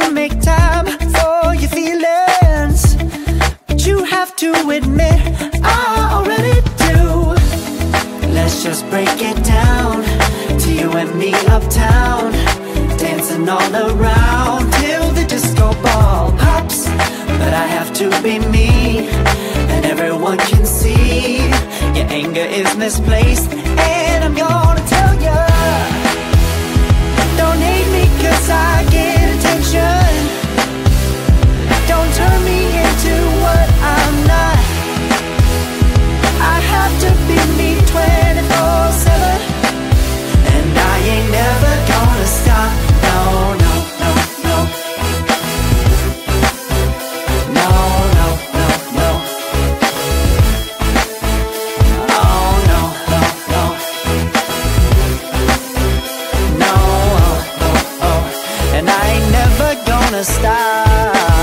to make time for your feelings, but you have to admit I already do. Let's just break it down to you and me uptown, dancing all around till the disco ball pops. But I have to be me, and everyone can see your anger is misplaced, and I'm gonna tell you, don't hate me 'cause I get attention. Don't turn me into what I'm not. I have to be me 24/7, and I ain't never gonna stop. No, no, no, no. No, no, no, no. Oh, no, no, no. No, oh, oh, oh. And I ain't never gonna stop.